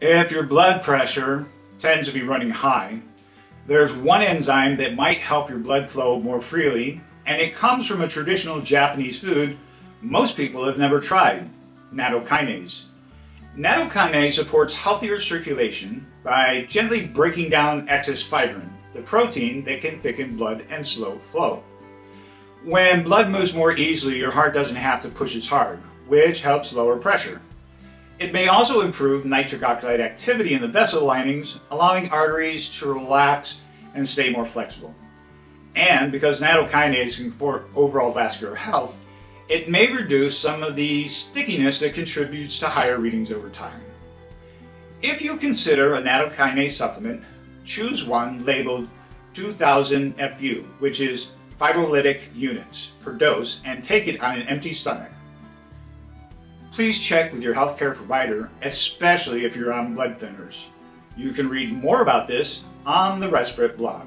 If your blood pressure tends to be running high, there's one enzyme that might help your blood flow more freely, and it comes from a traditional Japanese food most people have never tried, nattokinase. Nattokinase supports healthier circulation by gently breaking down excess fibrin, the protein that can thicken blood and slow flow. When blood moves more easily, your heart doesn't have to push as hard, which helps lower pressure. It may also improve nitric oxide activity in the vessel linings, allowing arteries to relax and stay more flexible. And because nattokinase can support overall vascular health, it may reduce some of the stickiness that contributes to higher readings over time. If you consider a nattokinase supplement, choose one labeled 2000 FU, which is fibrinolytic units per dose, and take it on an empty stomach. Please check with your healthcare provider, especially if you're on blood thinners. You can read more about this on the RESPeRATE blog.